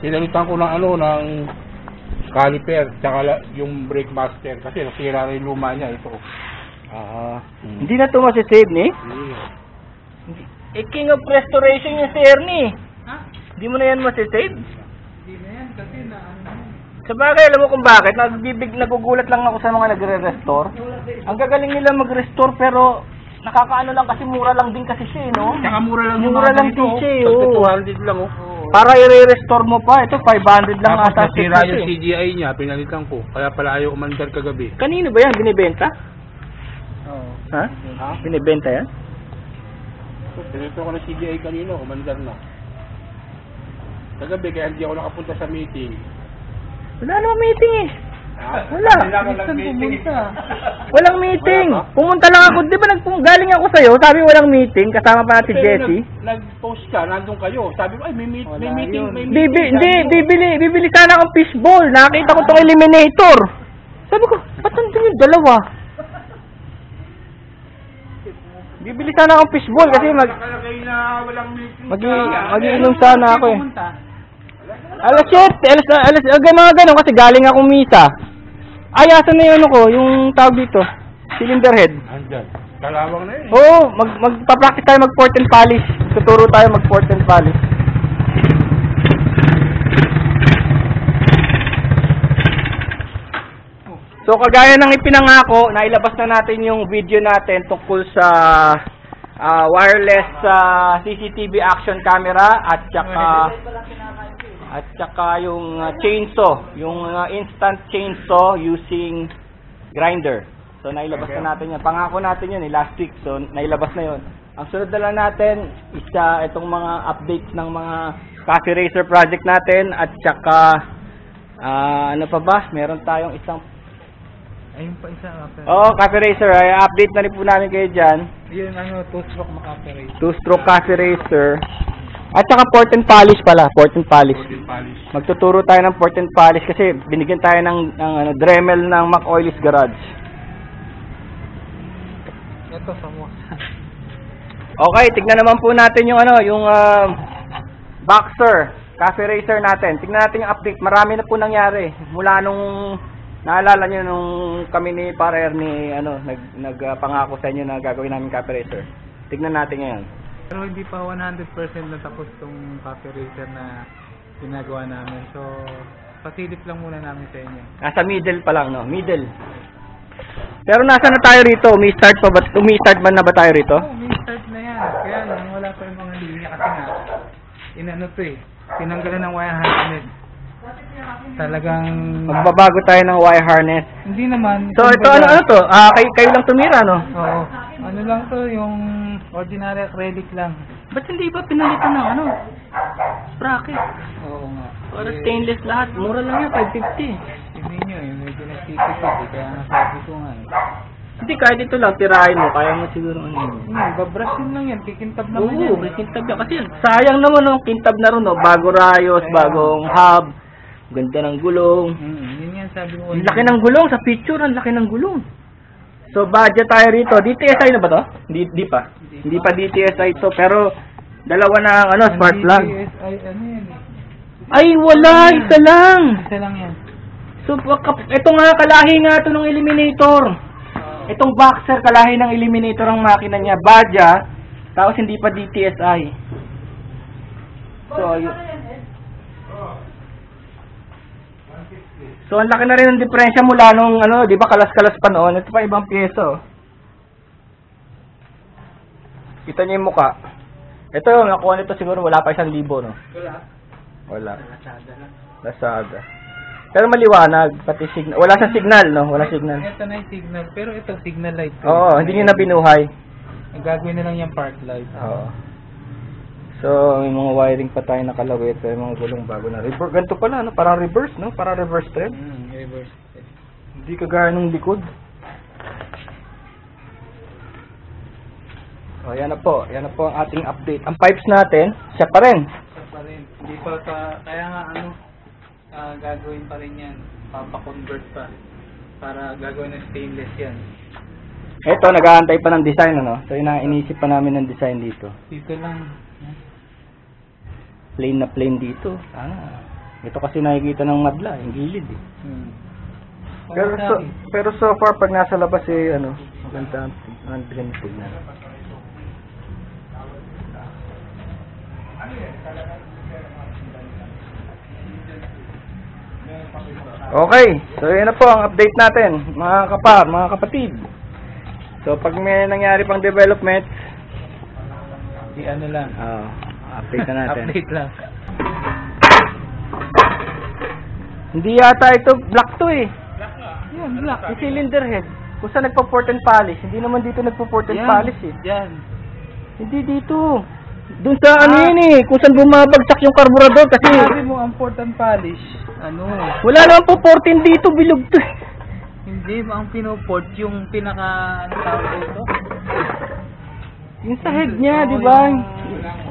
Pinalutan ko ng ng caliper tsaka yung brake master kasi nasira rin luma niya ito. Hindi na ito masisave ni? Hindi. Eh, king of restoration yung si Ernie. Ha? Hindi mo na yan masisave? Hindi na yan kasi na sa bagay, alam mo kung bakit? Nagugulat lang ako sa mga nagre-restore. Ang gagaling nila mag-restore pero nakakaano lang kasi mura lang din kasi siya, no? Tsaka mura lang din siya, oh. 200 lang, oh. Para i-restore mo pa, ito 500 lang ata. Tapos nasira yung CGI niya, pinalitan ko. Kaya pala ayaw umandar kagabi. Kanino ba yan? Binibenta? Oo. Ha? Binibenta yan? Pinalitan ko ng CGI kanino, umandar na. Kagabi, kaya hindi ako nakapunta sa meeting. Wala namang meeting eh. Wala. Walang meeting. Pumunta lang ako. Di ba galing ako sa'yo? Sabi walang meeting. Kasama pa natin Jessie. Nag-post ka. Nandun kayo. Sabi ko, ay may meeting. Hindi. Bibili sana akong fishball. Nakita ko itong eliminator. Sabi ko, ba't nandun yung dalawa? Bibili sana akong fishball kasi mag-iinom sana ako eh. Alas 7, mga ganun kasi galing akong misa. Ay, asan na yun ako, yung tawag dito, cylinder head. Andyan, kalawang na yun. Oo, magpa-practice tayo mag-port and polish. Tuturo tayo mag-port and polish. So, kagaya ng ipinangako, nailabas na natin yung video natin tungkol sa wireless CCTV action camera at saka yung chainsaw, yung instant chainsaw using grinder. So nailabas na natin yan. Pangako natin yun last week. So nailabas na yun. Ang sunod na lang natin is itong mga updates ng mga CAFE RACER project natin at saka ano pa ba? Meron tayong isang ayun pa isa CAFE. Oo, CAFE RACER. Ay, update na rin po namin kayo dyan. Yun ano, two-stroke na CAFE RACER. Two-stroke CAFE RACER. At saka port and polish pala, port and polish. Magtuturo tayo ng port and polish kasi binigyan tayo ng Dremel ng Mac Oily's Garage. Ito sa mo. Okay, tignan naman po natin yung Boxer, CAFE RACER natin. Tignan natin yung update. Marami na po nangyari mula nung naalala niyo nung kami ni Parer ni nagpangako sa inyo na gagawin namin CAFE RACER. Tignan natin ngayon. Pero hindi pa 100% natapos itong CAFE RACER na ginagawa namin. So, pasilip lang muna namin sa inyo. Nasa middle pa lang, no? Middle. Pero nasa na tayo rito? Umi-start ba na ba tayo rito? Oo, umi-start na yan. Kaya lang, wala pa yung mga linya kasi nga. Tinanggalan ng wire harness. Talagang magbabago tayo ng wire harness. Hindi naman. So, ito ano to? Kayo lang tumira, no? Oo. Ano lang to, yung ordinary acrylic lang. Ba't hindi ba pinalitan ng sprocket? Oo nga. Para stainless lahat. Mura lang yan, 550. Hindi nyo, yung medyo nagtitipid eh. Kaya nasabi ko nga eh. Hindi, kahit ito lang, tirahin mo. Kaya mo siguro babrasin lang yan. Kikintab naman yan. Oo, kikintab yan. Kasi sayang naman kintab na rin bago rayos, bagong hub. Ganda ng gulong. Yun yan, sabi ko. Ang laki ng gulong. Sa picture, ang laki ng gulong. So, budget tayo rito. DTSI na ba to? Hindi pa. Hindi pa DTSI to. Pero, dalawa na smart plug. DTSI, ano yan? Ay, wala. Isa lang. Isa lang yan. So, ito nga, kalahi nga ito ng eliminator. Itong boxer, kalahi ng eliminator ang makina niya. Badya, tapos hindi pa DTSI. So, yun. So, ang laki na rin ng diferensya mula nung, di ba, kalas-kalas pa noon. Ito pa, ibang pyeso. Kita niyo yung mukha. Ito, nakuha nito siguro wala pa 1,000, no? Wala. Lazada. Pero maliwanag, pati signal. Wala sa signal, no? Wala signal. Ito na yung signal, pero ito, signal light. Oo, hindi niyo na binuhay. Gagawin na lang yung park light. Oo. So, may mga wiring pa tayo nakalawit, may mga gulong bago na. Ganito pala, parang reverse, no? Parang reverse thread. Reverse thread. Hindi kagaya ng likod. O, yan na po ang ating update. Ang pipes natin, siya pa rin. Hindi pa pa, kaya nga gagawin pa rin yan. Papakonvert pa. Para gagawin ng stainless yan. Eto, nag-aantay pa ng design, So, yun ang inisip pa namin ng design dito. Dito lang. Plain na plain dito. Ito kasi nakikita ng madla, yung gilid eh. Hmm. Pero so far pag nasa labas eh ano, maganda ang tignan. Okay, so yun na po ang update natin, mga kapar, mga kapatid. So pag may nangyari pang development, di ano lang. Update na natin. Update lang. Hindi yata ito black to eh. Black na. Yan, black. Yung cylinder head. Kung saan nagpa-port and polish. Hindi naman dito nagpa-port and polish eh. Yan. Hindi dito. Doon sa ano yun eh. Kung saan bumabagsak yung carburetor kasi. Sabi mo ang port and polish. Ano? Wala naman po 14 dito. Bilog to. Hindi. Ang pinoport yung pinaka ano tawag dito. Yung sa head niya, di ba?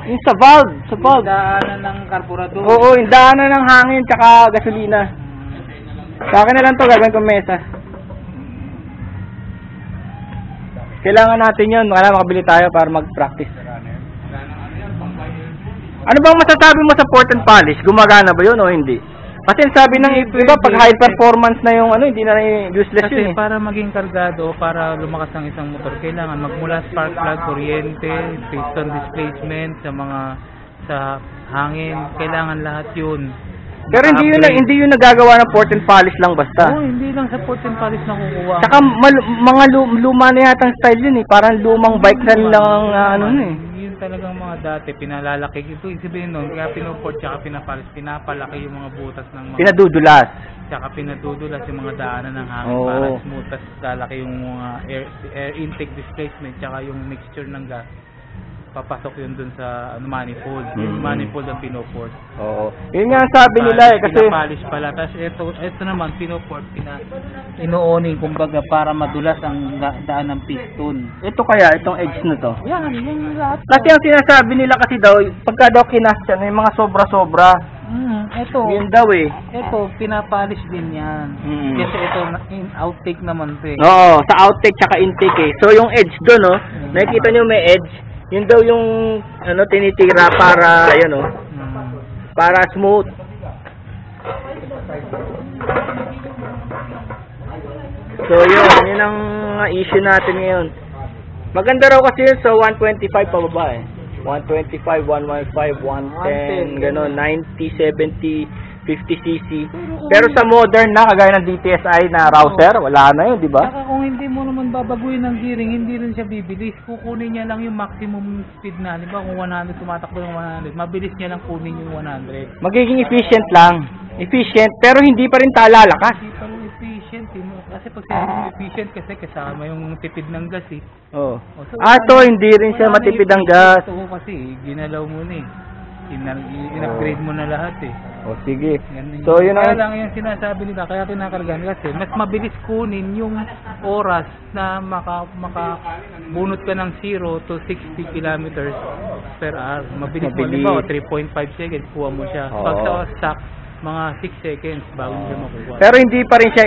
Yung sa valve. Sa valve. Yung daanan ng carburetor. Oo, yung daanan ng hangin tsaka gasolina. Sa akin na lang ito, gagawin kong mesa. Kailangan natin yun. Kailangan makabili tayo para mag-practice. Ano bang masasabi mo sa port and polish? Gumagana ba yun o hindi? Kasi sabi ng iba, pag high performance na yung ano, hindi na useless kasi yun eh. Para maging kargado, para lumakas ang isang motor, kailangan magmula spark plug, kuryente, piston displacement, sa mga, sa hangin, kailangan lahat yun. Pero hindi yun nagagawa ng port and polish lang basta. Oo, hindi lang sa port and polish nakukuha. Saka mga luma na yata ang style yun eh, parang lumang bike na lang ano eh. Talagang mga dati, pinalalaki. Ito, isipin nun, kaya pinuport, tsaka pinapalis, pinapalaki yung mga butas ng mga... Pinadudulas. Tsaka pinadudulas yung mga daanan ng hangin para smooth, tas lalaki yung mga air intake displacement, tsaka yung mixture ng gas. Papasok yun dun sa manifold. Yung manifold ang pinoport. Oo. Yun nga sabi nila eh kasi... Pinapalish pala. Tapos ito naman, pinoport, ino-oning kumbaga para madulas ang daan ng piston. Ito kaya, itong edge na to? Yan, yung lahat. Kasi ang sinasabi nila kasi daw, pagka daw kinasya, may mga sobra-sobra. Ito. Yun daw eh. Ito, pinapalish din yan. Kasi ito, outtake naman to eh. Oo, sa outtake tsaka intake eh. So yung edge dun oh, nakikita nyo may edge. Yun daw yung ano tinitira para ayun oh. Para smooth. So yun ang issue natin ngayon. Maganda raw kasi yun sa 125 pababa eh. 125, 115, 110, gano'n, 90, 70, 50cc. Pero sa modern na, kagaya ng DTSI na rouser, wala na yun, di ba? Saka kung hindi mo naman babaguhin ng gearing, hindi rin siya bibilis. Kukunin niya lang yung maximum speed na. Diba kung 100, tumatakbo ng 100, mabilis niya lang kunin yung 100. Magiging efficient lang. Efficient, pero hindi pa rin talalakas. Hindi pa rin efficient. Kasi pag sinabi efficient, kasi kasama yung tipid ng gas eh. Oo. So, hindi rin siya matipid ng gas. Ito ko kasi, ginalaw mo na eh. In-upgrade mo na lahat eh. O sige. So yun ang... Kaya lang yung sinasabi nila, kaya tinakargan kasi mas mabilis kunin yung oras na makabunot ka ng 0 to 60 kilometers per hour. Mabilis mo. Diba 3.5 seconds, kuha mo siya. Pag sa stock, mga 6 seconds bago siya makuha. Pero hindi pa rin siya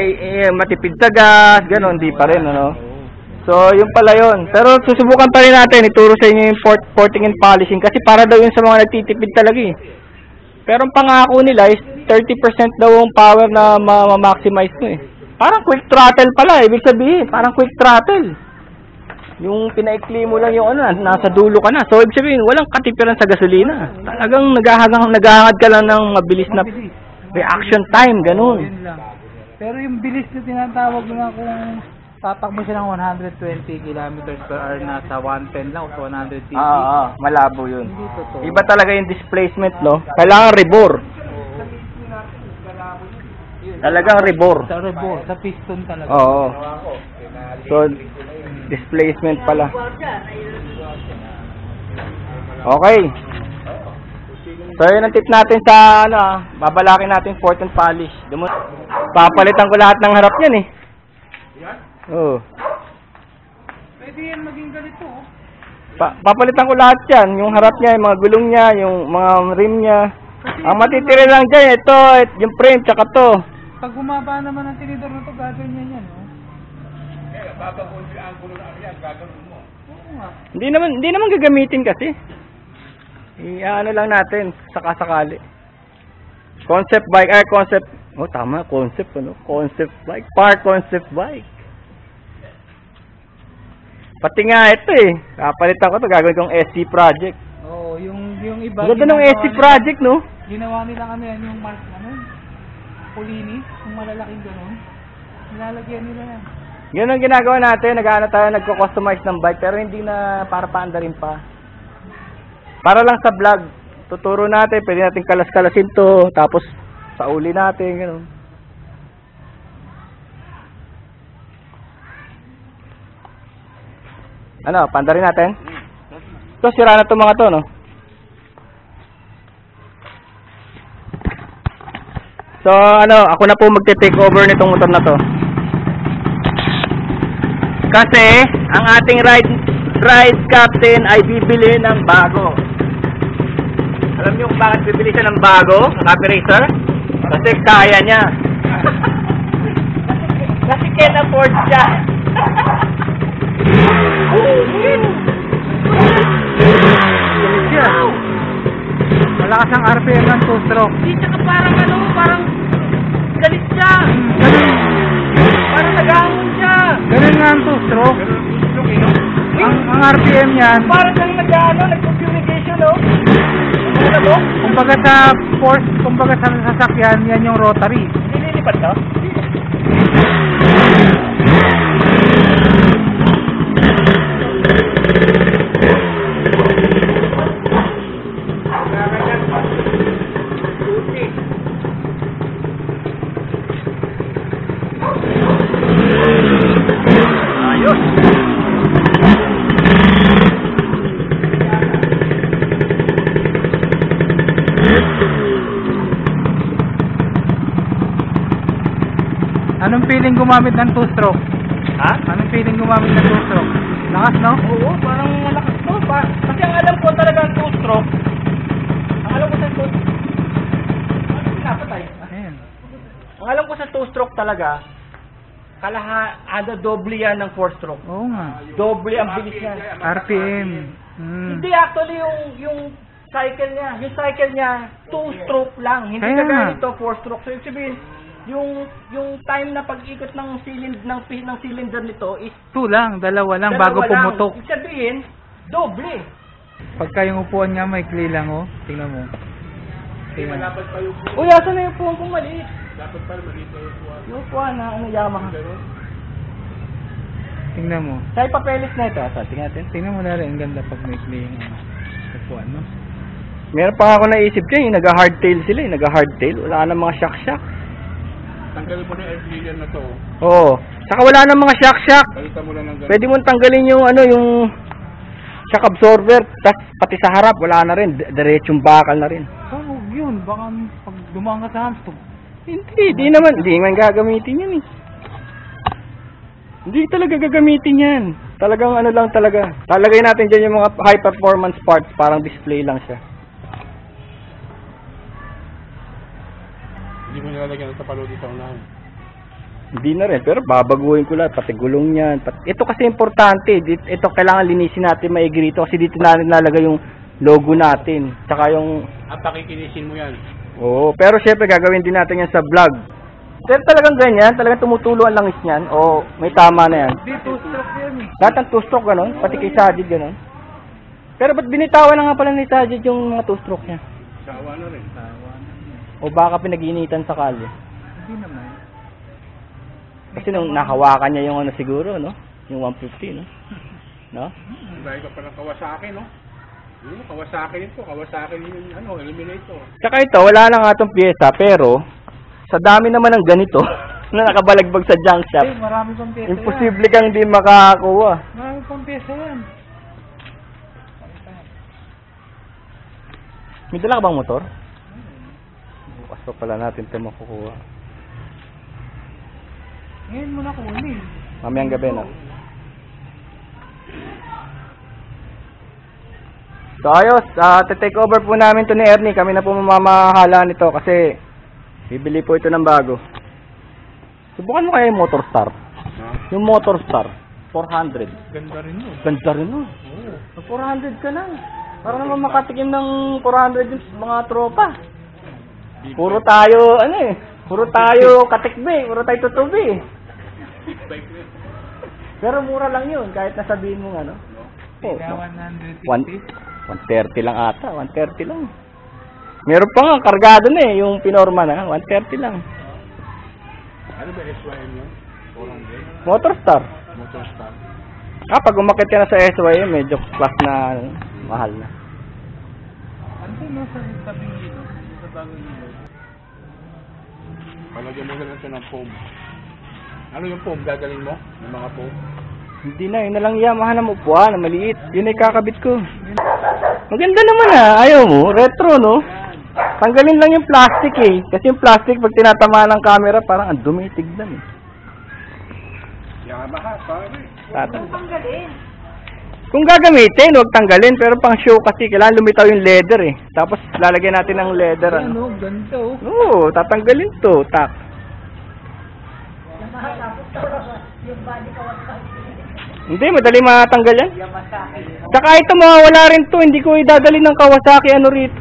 matipid sa gas, gano'n, hindi pa rin ano. So, yun pala yun. Pero susubukan pa rin natin. Ituro sa inyo yung porting and polishing. Kasi para daw yun sa mga nagtitipid talaga eh. Pero ang pangako nila is 30% daw ang power na ma-maximize mo eh. Parang quick throttle pala eh. Ibig sabihin, parang quick throttle. Yung pinaikli mo lang yung ano, nasa dulo ka na. So, ibig sabihin, walang katipiran sa gasolina. Talagang naghahangad ka lang ng mabilis na reaction time. Ganun. Pero yung bilis na tinatawag na kung... Tatakbo siya ng 120 kilometers per hour na sa 110 lang o 150. Malabo yun. Iba talaga yung displacement, no? Kailangan rebore. Talagang rebore. Sa rebore, sa piston talaga. Oo. So, displacement pala. Okay. So, yun ang tip natin sa, ano, babalakin natin port and polish. Papalitan ko lahat ng harap yan, eh. Oo. Pwede yan maging ganito. Papalitan ko lahat yan. Yung harap niya, yung mga gulong niya, yung mga rim niya. Ang matitira lang dyan, ito, yung frame, tsaka to. Pag humaba naman ang tinidor na to, gagawin niya yan, no? Kaya, babagoon siya ang gulo na yan, gagawin mo. Oo nga. Hindi naman gagamitin kasi. Ano lang natin, sakasakali. Concept bike, ay concept, oh tama, concept ano, concept bike, park concept bike. Pati nga ito eh, kapalitan ko ito, gagawin kong SC project. Oo, yung iba. Ganda ng SC project nila, no? Ginawa nila ano yan, yung mark, ano, pulinis, yung malalaking gano'n, nilalagyan nila yan. Yun ang ginagawa natin, nag-ano tayo, nagko-customize ng bike, pero hindi na para paanda rin pa. Para lang sa vlog. Tuturo natin, pwede natin kalas-kalasin to, tapos sa uli natin, gano'n. Ano, panda rin natin? So, sira na itong mga to, no? So, ano, ako na po magte-take over nitong motor na to. Kasi, ang ating ride captain ay bibili ng bago. Alam niyo kung bakit bibili siya ng bago, ng CAFE Racer? Kasi kaya niya. Kasi can afford siya. Malakas ang RPM ng two-stroke. Hindi siya ka parang ano, parang galit siya. Parang nag-aangon siya. Ganun nga ang two-stroke. Ang RPM niyan. Parang nag-ano, nag-communication, no? Kumbaga sa force, kumbaga sa sasakyan, yan yung rotary. Nililipad na? Anong feeling gumamit ng two-stroke? Ha? Anong feeling gumamit ng two-stroke? Lakas, no? Oo, parang malakas to. Kasi ang alam ko talaga ang two-stroke. Ang alam ko sa two-stroke. Ano pinapatay? Ayan. Ang alam ko sa two-stroke talaga, kalahada doble yan ng four-stroke. Oo nga. Doble ang bilis niya. RPM. Hindi actually yung cycle niya. Yung cycle niya, two-stroke lang. Hindi kagaya nito, four-stroke. So, yung sabihin, yung time na pag-ikot ng cylinder nito is two lang, dalawa lang bago pumutok. Ibig sabihin, doble. Pagka yung upuan nga may clay lang, oh. Tingnan mo. Tingnan. Uy, asa na yung upuan kong maliit? Dapat pa maliit yung upuan. Yung upuan na ano, Yamaha. Tingnan mo. Sa papeles na ito, asa. Tingnan natin. Tingnan mo na rin, ang ganda pag may clay yung upuan, no? Meron pa ako naisip ko, yung nag-hardtail sila, yung nag-hardtail. Wala nang mga shock-shock. Tanggalin mo na yung airflyer na to. Oo. Saka wala nang mga shock-shock. Palitan mo lang ng ganito. Pwede mo tanggalin yung ano, yung shock absorber. Tapos pati sa harap, wala na rin. Diretsyong bakal na rin. Oh, yun. Baka pag dumaan ka sa hands to. Hindi. Di naman. Hindi naman gagamitin yan eh. Hindi talaga gagamitin yan. Talagang ano lang talaga. Talagay natin dyan yung mga high performance parts. Parang display lang siya. Hindi mo nilalagyan sa paludi sa unahan. Hindi na rin, pero babaguhin ko lahat, pati gulong niyan. Ito kasi importante, ito kailangan linisin natin, maigi rito kasi dito na nalagay yung logo natin. Tsaka yung... At pakikinisin mo yan. Oo, pero syempre gagawin din natin yan sa vlog. Pero talagang ganyan, talagang tumutulo ang langis niyan. O may tama na yan. Hindi, two-stroke yan. Lahat ang two-stroke ganun, pati kay Sajid ganun. Pero ba't binitawan na nga pala ni Sajid yung mga two-stroke niya? Sawa na rin, o baka pinag-iinitan sa kalye. Hindi naman. Kasi nung nakawakan niya yung ano siguro, no? Yung 150, no? No? Iba pa ng Kawasaki, no? Yung Kawasaki nito, Kawasaki yung ano, eliminator. Tsaka ito, wala na nga itong pyesa, pero sa dami naman ng ganito na nakabalagbag sa junk shop. Ay, marami pang pyesa. Imposible yan. Kang di makakuha. Marami pang pyesa yan. May dala ka bang motor? So pala natin ito makukuha. Ngayon mo na kunin. Mamayang gabi na. So ayos, take over po namin ito ni Ernie. Kami na po mamamahala nito kasi bibili po ito ng bago. Subukan mo kaya yung Motorstar. Huh? Yung Motorstar, 400. Ganda rin yun. Ganda rin yun. Oh. 400 ka lang. Para naman makatikim ng 400 yung mga tropa. Puro tayo, ano eh. Puro tayo katikbe. Puro tayo tutubi. Pero mura lang yun, kahit nasabihin mo nga, no? Oh, no. 130 lang ata, 130 lang. Meron pa nga, kargado na eh, yung pinorma na, 130 lang. Ano ba SYM yun? Motorstar. Motorstar. Ah, pag umakit ka na sa SYM, medyo class na mahal na. Ano yung nasa tabing yun? Sa bagong yun? Palagyan mo sila ng foam. Ano yung foam gagalin mo? Yung mga foam? Hindi na, yun na lang Yamaha na upuan na maliit. Yun ay kakabit ko. Maganda naman ah. Ayaw mo. Retro, no? Tanggalin lang yung plastic eh. Kasi yung plastic, pag tinatamaan ng camera, parang ang dumi, tignan eh. Yamaha, pare. Huwag tanggalin. Kung gagamitin, huwag tanggalin. Pero pang show kasi, kailangan lumitaw yung leather eh. Tapos lalagyan natin ng leather. Ano, ganito. Oo, tatanggalin to. Tak. Yamaha, tapos yung body Kawasaki. Hindi, madali matanggal yan. Tsaka ito mawawala rin to. Hindi ko idadali ng Kawasaki ano rito.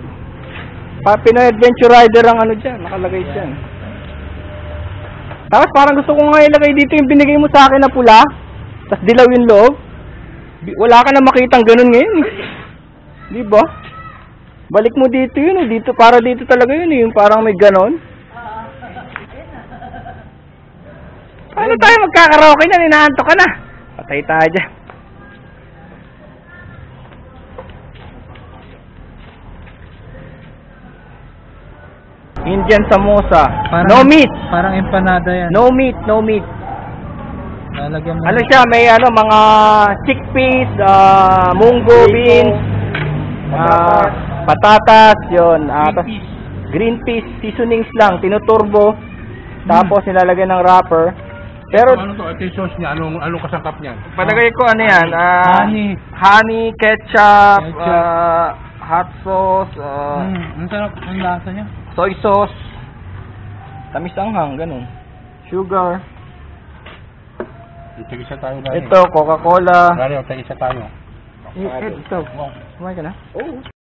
Pinoy Adventure Rider ang ano dyan. Nakalagay dyan. Tapos parang gusto ko nga ilagay dito yung binigay mo sa akin na pula. Tapos dilaw yung loob. Wala ka na makitang ganun ngayon. Di ba? Balik mo dito yun. Dito, para dito talaga yun. Yung parang may ganun. Paano tayo magkakaraoke na? Ninaanto ka na. Patay tayo dyan. Indian samosa. Parang, no meat. Parang empanada yan. No meat, no meat. Lalagyan mo. Ano siya, may ano, mga chickpeas, munggo, beans, patatas, yun. Green peas, seasonings lang, tinuturbo. Tapos nilalagyan ng wrapper. Pero ano to? Ito yung sauce niya. Anong kasangkap niyan? Palagay ko ano yan? Honey, ketchup, hot sauce. Ang sarap ang lasa niya. Soy sauce. Tamis-anghang, ganun. Sugar. Tag-isa tayo na. Ito, Coca-Cola. Rari, tag-isa tayo. Ito. Kumain ka na? Oo.